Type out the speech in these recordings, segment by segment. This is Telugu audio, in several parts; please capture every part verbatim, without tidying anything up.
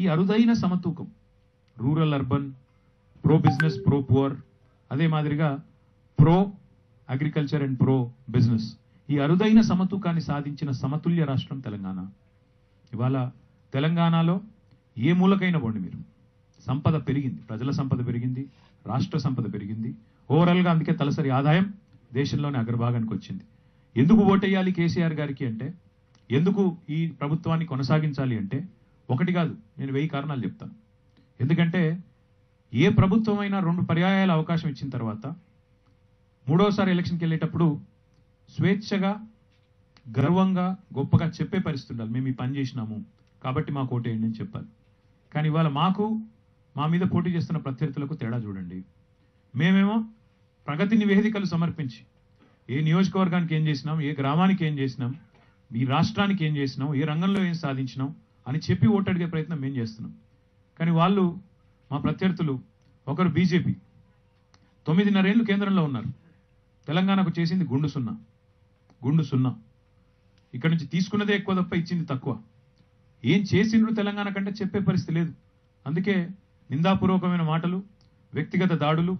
ఈ అరుదైన సమతూకం rural urban, pro business pro poor, అదే మాదిరిగా pro agriculture and pro business, ఈ అరుదైన సమతూకాన్ని సాధించిన సమతుల్య రాష్ట్రం తెలంగాణ. ఇవాళ తెలంగాణలో ఏ మూలకైనా పోండి మీరు, సంపద పెరిగింది, ప్రజల సంపద పెరిగింది, రాష్ట్ర సంపద పెరిగింది ఓవరాల్గా. అందుకే తలసరి ఆదాయం దేశంలోనే అగ్రభాగానికి వచ్చింది. ఎందుకు ఓటేయాలి కేసీఆర్ గారికి అంటే, ఎందుకు ఈ ప్రభుత్వాన్ని కొనసాగించాలి అంటే, ఒకటి కాదు నేను వెయ్యి కారణాలు చెప్తాను. ఎందుకంటే ఏ ప్రభుత్వం అయినా రెండు పర్యాయాల అవకాశం ఇచ్చిన తర్వాత మూడోసారి ఎలక్షన్కి వెళ్ళేటప్పుడు స్వేచ్ఛగా గర్వంగా గొప్పగా చెప్పే పరిస్థితి ఉండాలి. మేము ఈ పని చేసినాము కాబట్టి మాకు ఓటేయండి అని చెప్పాలి. కానీ ఇవాళ మాకు మా మీద పోటీ చేస్తున్న ప్రత్యర్థులకు తేడా చూడండి. మేమేమో ప్రగతి నివేదికలు సమర్పించి ఏ నియోజకవర్గానికి ఏం చేసినాం, ఏ గ్రామానికి ఏం చేసినాం, ఈ రాష్ట్రానికి ఏం చేసినాం, ఏ రంగంలో ఏం సాధించినాం అని చెప్పి ఓటడిగే ప్రయత్నం మేము చేస్తున్నాం. కానీ వాళ్ళు మా ప్రత్యర్థులు ఒకరు బీజేపీ తొమ్మిదిన్నరేళ్ళు కేంద్రంలో ఉన్నారు, తెలంగాణకు చేసింది గుండు సున్నా, గుండు సున్నా. ఇక్కడ నుంచి తీసుకున్నదే ఎక్కువ తప్ప ఇచ్చింది తక్కువ. ఏం చేసిండ్రు తెలంగాణ కంటే చెప్పే పరిస్థితి లేదు. అందుకే నిందాపూర్వకమైన మాటలు, వ్యక్తిగత దాడులు,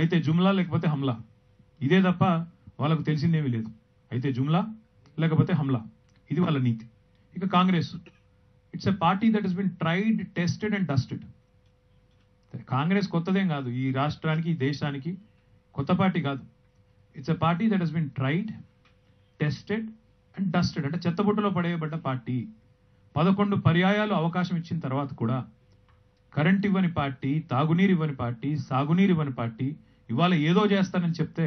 అయితే జుమ్లా లేకపోతే హమ్లా, ఇదే తప్ప వాళ్ళకు తెలిసిందేమీ లేదు. అయితే జుమ్లా లేకపోతే హమ్లా, ఇది వాళ్ళ నీతి. ఇక Congress, it's a party that has been tried, tested and dusted. Congress కొత్తదేం కాదు ఈ రాష్ట్రానికి, ఈ దేశానికి కొత్త పార్టీ కాదు. It's a party that has been tried, tested and dusted, అంటే చెత్తబుట్టలో పడేయబడ్డ పార్టీ. పదకొండు పర్యాయాలు అవకాశం ఇచ్చిన తర్వాత కూడా కరెంట్ ఇవ్వని పార్టీ, తాగునీరు ఇవ్వని పార్టీ, సాగునీరు ఇవ్వని పార్టీ ఇవాళ ఏదో చేస్తానని చెప్తే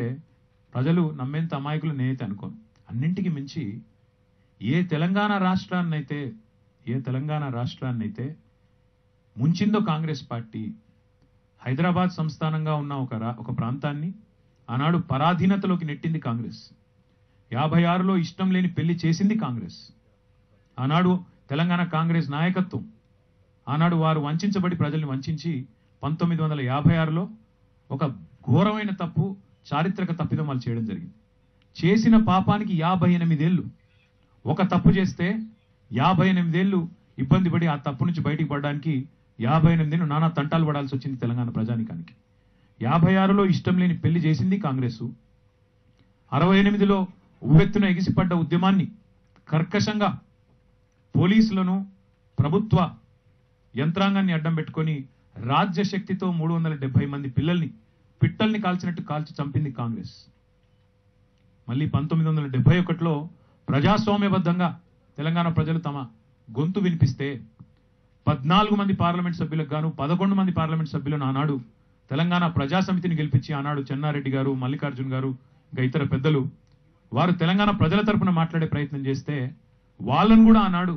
ప్రజలు నమ్మేంత అమాయకులు నేనైతే అనుకోను. అన్నింటికి మించి ఏ తెలంగాణ రాష్ట్రాన్నైతే ఏ తెలంగాణ రాష్ట్రాన్నైతే ముంచిందో కాంగ్రెస్ పార్టీ, హైదరాబాద్ సంస్థానంగా ఉన్న ఒక రా ఒక ప్రాంతాన్ని ఆనాడు పరాధీనతలోకి నెట్టింది కాంగ్రెస్. యాభై ఆరులో ఇష్టం లేని పెళ్లి చేసింది కాంగ్రెస్. ఆనాడు తెలంగాణ కాంగ్రెస్ నాయకత్వం, ఆనాడు వారు వంచబడి ప్రజల్ని వంచి పంతొమ్మిది వందల యాభై ఆరులో ఒక ఘోరమైన తప్పు, చారిత్రక తప్పిదం వాళ్ళు చేయడం జరిగింది. చేసిన పాపానికి యాభై ఎనిమిదేళ్ళు, ఒక తప్పు చేస్తే యాభై ఎనిమిదేళ్ళు ఇబ్బంది పడి ఆ తప్పు నుంచి బయటికి పడడానికి యాభై ఎనిమిదేళ్ళు నానా తంటాలు పడాల్సి వచ్చింది తెలంగాణ ప్రజానికానికి. యాభై ఆరులో ఇష్టం లేని పెళ్లి చేసింది కాంగ్రెసు, అరవై ఎనిమిదిలో ఉవ్వెత్తున ఎగిసిపడ్డ ఉద్యమాన్ని కర్కశంగా పోలీసులను ప్రభుత్వ యంత్రాంగాన్ని అడ్డం పెట్టుకొని రాజ్యశక్తితో మూడు వందల డెబ్బై మంది పిల్లల్ని పిట్టల్ని కాల్చినట్టు కాల్చి చంపింది కాంగ్రెస్. మళ్ళీ పంతొమ్మిది వందల డెబ్బై ఒకటిలో ప్రజాస్వామ్యబద్ధంగా తెలంగాణ ప్రజలు తమ గొంతు వినిపిస్తే పద్నాలుగు మంది పార్లమెంట్ సభ్యులకు గాను పదకొండు మంది పార్లమెంట్ సభ్యులను ఆనాడు తెలంగాణ ప్రజాసమితిని గెలిపించి ఆనాడు చెన్నారెడ్డి గారు, మల్లికార్జున్ గారు, ఇంకా ఇతర పెద్దలు వారు తెలంగాణ ప్రజల తరఫున మాట్లాడే ప్రయత్నం చేస్తే వాళ్ళను కూడా ఆనాడు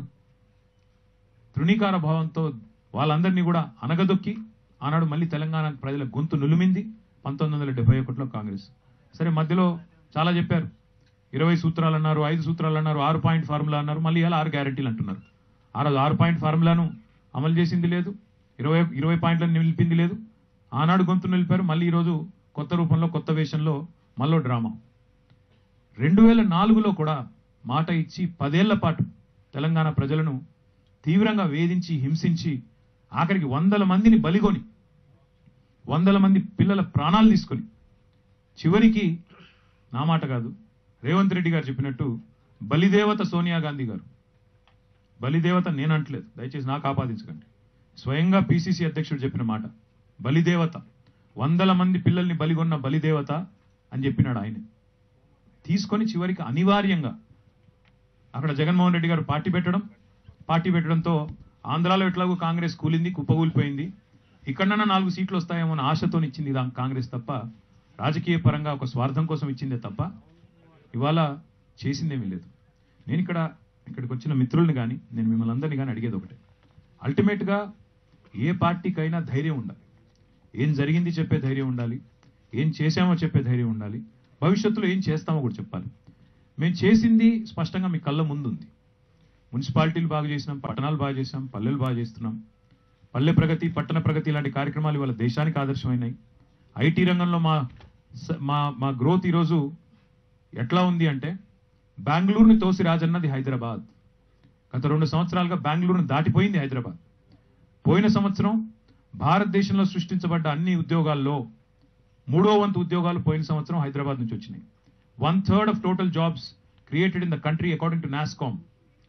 తృణీకార భావంతో వాళ్ళందరినీ కూడా అనగదొక్కి ఆనాడు మళ్ళీ తెలంగాణ ప్రజల గొంతు నులిమింది పంతొమ్మిది వందల డెబ్బై ఒకటిలో కాంగ్రెస్. సరే మధ్యలో చాలా చెప్పారు, ఇరవై సూత్రాలు అన్నారు, ఐదు సూత్రాలు అన్నారు, ఆరు పాయింట్ ఫార్ములా అన్నారు, మళ్ళీ ఇలా ఆరు గ్యారెంటీలు అంటున్నారు. ఆ రోజు ఆరు పాయింట్ ఫార్ములాను అమలు చేసింది లేదు, ఇరవై ఇరవై పాయింట్లను నిలిపింది లేదు. ఆనాడు గొంతు నిలిపారు, మళ్ళీ ఈరోజు కొత్త రూపంలో కొత్త వేషంలో మళ్ళీ డ్రామా. రెండు వేల నాలుగులో కూడా మాట ఇచ్చి పదేళ్ల పాటు తెలంగాణ ప్రజలను తీవ్రంగా వేధించి హింసించి ఆఖరికి వందల మందిని బలిగొని వందల మంది పిల్లల ప్రాణాలు తీసుకొని చివరికి, నా మాట కాదు రేవంత్ రెడ్డి గారు చెప్పినట్టు, బలిదేవత సోనియా గాంధీ గారు, బలిదేవత నేను అంటలేదు దయచేసి నాకు ఆపాదించకండి, స్వయంగా పీసీసీ అధ్యక్షుడు చెప్పిన మాట బలిదేవత, వందల మంది పిల్లల్ని బలిగొన్న బలిదేవత అని చెప్పినాడు ఆయన. తీసుకొని చివరికి అనివార్యంగా అక్కడ జగన్మోహన్ రెడ్డి గారు పార్టీ పెట్టడం, పార్టీ పెట్టడంతో ఆంధ్రాలో ఎట్లాగో కాంగ్రెస్ కూలింది, కుప్పకూలిపోయింది, ఇక్కడన్నా నాలుగు సీట్లు వస్తాయేమో అని ఆశతో ఇచ్చింది కాంగ్రెస్ తప్ప రాజకీయ పరంగా ఒక స్వార్థం కోసం ఇచ్చిందే తప్ప ఇవాళ చేసిందేమీ లేదు. నేను ఇక్కడ ఇక్కడికి వచ్చిన మిత్రుల్ని కానీ నేను మిమ్మల్ని అందరినీ కానీ అడిగేది ఒకటే, అల్టిమేట్గా ఏ పార్టీకైనా ధైర్యం ఉండాలి, ఏం జరిగింది చెప్పే ధైర్యం ఉండాలి, ఏం చేశామో చెప్పే ధైర్యం ఉండాలి, భవిష్యత్తులో ఏం చేస్తామో కూడా చెప్పాలి. మేము చేసింది స్పష్టంగా మీ కళ్ళ ముందుంది. మున్సిపాలిటీలు బాగా చేసినాం, పట్టణాలు బాగా చేసాం, పల్లెలు బాగా చేస్తున్నాం. పల్లె ప్రగతి, పట్టణ ప్రగతి ఇలాంటి కార్యక్రమాలు ఇవాళ దేశానికి ఆదర్శమైనాయి. ఐటీ రంగంలో మా మా మా గ్రోత్ ఈరోజు ఎట్లా ఉంది అంటే, బెంగళూరుని తోసి రాజన్నది హైదరాబాద్. గత రెండు సంవత్సరాలుగా బెంగళూరుని దాటిపోయింది హైదరాబాద్. పోయిన సంవత్సరం భారతదేశంలో సృష్టించబడ్డ అన్ని ఉద్యోగాల్లో మూడో వంతు ఉద్యోగాలు పోయిన సంవత్సరం హైదరాబాద్ నుంచి వచ్చినాయి. One third of total jobs created in the country according to NASSCOM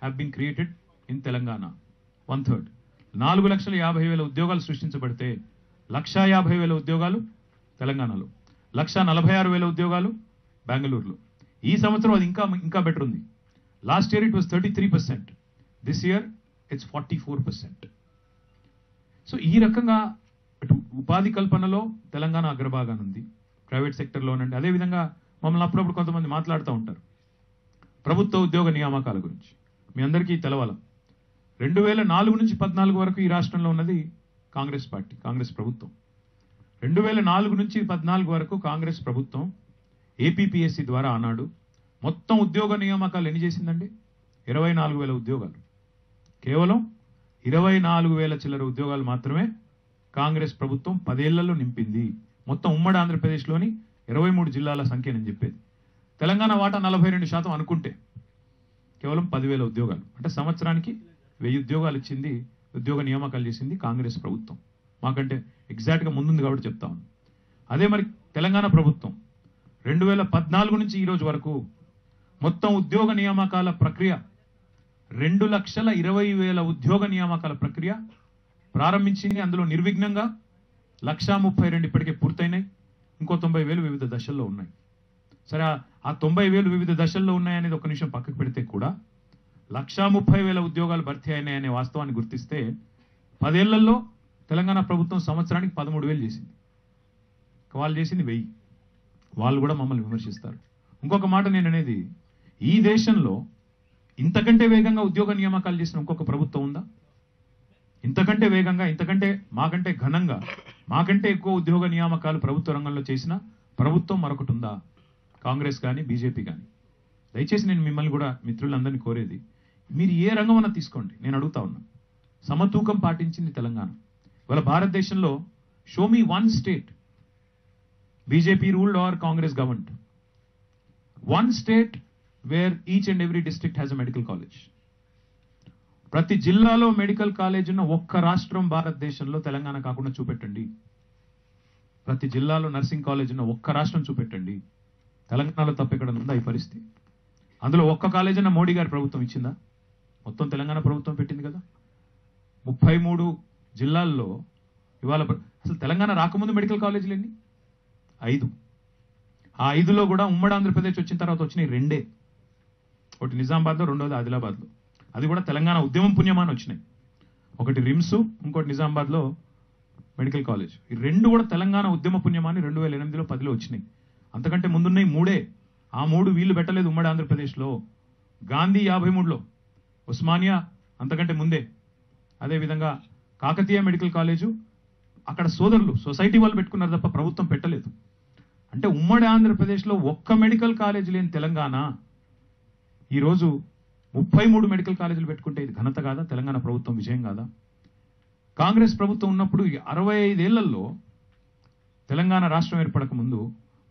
have been created in Telangana. One third. నాలుగు లక్షల యాభై వేల ఉద్యోగాలు సృష్టించబడితే లక్షా యాభై వేల ఉద్యోగాలు తెలంగాణలో, లక్షా నలభై ఆరు వేల ఉద్యోగాలు బెంగళూరులో. ఈ సంవత్సరం అది ఇంకా ఇంకా బెటర్ ఉంది. Last year it was thirty three percent, this year it's forty four percent. So ఈ రకంగా అటు ఉపాధి కల్పనలో తెలంగాణ అగ్రభాగానుంది, ప్రైవేట్ సెక్టర్లోనండి. అదేవిధంగా మమ్మల్ని అప్పుడప్పుడు కొంతమంది మాట్లాడుతూ ఉంటారు ప్రభుత్వ ఉద్యోగ నియామకాల గురించి. మీ అందరికీ తెలవాల, రెండు వేల నాలుగు నుంచి పద్నాలుగు వరకు ఈ రాష్ట్రంలో ఉన్నది కాంగ్రెస్ పార్టీ, కాంగ్రెస్ ప్రభుత్వం. రెండు వేల నాలుగు నుంచి పద్నాలుగు వరకు కాంగ్రెస్ ప్రభుత్వం ఏపీపీఎస్సీ ద్వారా ఆనాడు మొత్తం ఉద్యోగ నియామకాలు ఎన్ని చేసిందండి? ఇరవై నాలుగు వేల ఉద్యోగాలు. కేవలం ఇరవై నాలుగు వేల చిల్లర ఉద్యోగాలు మాత్రమే కాంగ్రెస్ ప్రభుత్వం పదేళ్లలో నింపింది. మొత్తం ఉమ్మడి ఆంధ్రప్రదేశ్లోని ఇరవై మూడు జిల్లాల సంఖ్య నేను చెప్పేది. తెలంగాణ వాటా నలభై రెండు శాతం అనుకుంటే కేవలం పదివేల ఉద్యోగాలు, అంటే సంవత్సరానికి వెయ్యి ఉద్యోగాలు ఇచ్చింది, ఉద్యోగ నియామకాలు చేసింది కాంగ్రెస్ ప్రభుత్వం. మాకంటే ఎగ్జాక్ట్గా ముందుంది కాబట్టి చెప్తా ఉన్నాను. అదే మరి తెలంగాణ ప్రభుత్వం రెండు వేల పద్నాలుగు నుంచి ఈరోజు వరకు మొత్తం ఉద్యోగ నియామకాల ప్రక్రియ రెండు లక్షల ఇరవై వేల ఉద్యోగ నియామకాల ప్రక్రియ ప్రారంభించింది. అందులో నిర్విఘ్నంగా లక్షా ముప్పై రెండు ఇప్పటికే పూర్తయినాయి, ఇంకో తొంభై వేలు వివిధ దశల్లో ఉన్నాయి. సరే, ఆ తొంభై వేలు వివిధ దశల్లో ఉన్నాయనేది ఒక నిమిషం పక్కకు పెడితే కూడా లక్షా ముప్పై వేల ఉద్యోగాలు భర్తీ అయినాయనే వాస్తవాన్ని గుర్తిస్తే పదేళ్లలో తెలంగాణ ప్రభుత్వం సంవత్సరానికి పదమూడు వేలు చేసింది. వాళ్ళు చేసింది వెయ్యి. వాళ్ళు కూడా మమ్మల్ని విమర్శిస్తారు. ఇంకొక మాట నేను అనేది, ఈ దేశంలో ఇంతకంటే వేగంగా ఉద్యోగ నియామకాలు చేసిన ఇంకొక ప్రభుత్వం ఉందా? ఇంతకంటే వేగంగా, ఇంతకంటే మాకంటే ఘనంగా, మాకంటే ఎక్కువ ఉద్యోగ నియామకాలు ప్రభుత్వ రంగంలో చేసిన ప్రభుత్వం మరొకటి ఉందా? కాంగ్రెస్ కానీ బీజేపీ కానీ. దయచేసి నేను మిమ్మల్ని కూడా మిత్రులందరినీ కోరేది, మీరు ఏ రంగమన్నా తీసుకోండి, నేను అడుగుతా ఉన్నా, సమతూకం పాటించింది తెలంగాణ. ఇవాళ భారతదేశంలో show me one state BJP ruled or Congress government, one state where each and every district has a medical college. ప్రతి జిల్లాలో మెడికల్ కాలేజ్ ఉన్న ఒక్క రాష్ట్రం భారతదేశంలో తెలంగాణ కాకుండా చూపెట్టండి. ప్రతి జిల్లాలో నర్సింగ్ కాలేజ్ ఉన్న ఒక్క రాష్ట్రం చూపెట్టండి. తెలంగాణలో తప్ప ఇక్కడ ఉందా ఈ పరిస్థితి? అందులో ఒక్క కాలేజ్ అన్న మోడీ గారి ప్రభుత్వం ఇచ్చిందా? మొత్తం తెలంగాణ ప్రభుత్వం పెట్టింది కదా. ముప్పై మూడు జిల్లాల్లో ఇవాళ అసలు తెలంగాణ రాకముందు మెడికల్ కాలేజీలు ఎన్ని? ఐదు. ఆ ఐదులో కూడా ఉమ్మడి ఆంధ్రప్రదేశ్ వచ్చిన తర్వాత వచ్చినాయి రెండే. ఒకటి నిజామాబాద్లో, రెండోది ఆదిలాబాద్లో. అది కూడా తెలంగాణ ఉద్యమం పుణ్యమాన వచ్చినాయి. ఒకటి రిమ్స్, ఇంకోటి నిజామాబాద్లో మెడికల్ కాలేజ్. ఈ రెండు కూడా తెలంగాణ ఉద్యమ పుణ్యమాన్ని రెండు వేల ఎనిమిదిలో పదిలో వచ్చినాయి. అంతకంటే ముందున్నాయి మూడే. ఆ మూడు వీళ్ళు పెట్టలేదు ఉమ్మడి ఆంధ్రప్రదేశ్లో. గాంధీ యాభై మూడులో, ఉస్మానియా అంతకంటే ముందే, అదేవిధంగా కాకతీయ మెడికల్ కాలేజు అక్కడ సోదరులు సొసైటీ వాళ్ళు పెట్టుకున్నారు తప్ప ప్రభుత్వం పెట్టలేదు. అంటే ఉమ్మడి ఆంధ్రప్రదేశ్లో ఒక్క మెడికల్ కాలేజ్ లేని తెలంగాణ ఈరోజు ముప్పై మూడు మెడికల్ కాలేజీలు పెట్టుకుంటే ఇది ఘనత కాదా? తెలంగాణ ప్రభుత్వం విజయం కాదా? కాంగ్రెస్ ప్రభుత్వం ఉన్నప్పుడు అరవై ఐదేళ్లలో తెలంగాణ రాష్ట్రం ఏర్పడక ముందు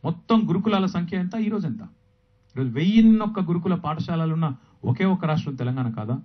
మొత్తం గురుకులాల సంఖ్య ఎంత, ఈరోజు ఎంత? ఈరోజు వెయ్యిన్నొక్క గురుకుల పాఠశాలలున్న ఒకే ఒక్క రాష్ట్రం తెలంగాణ కాదా?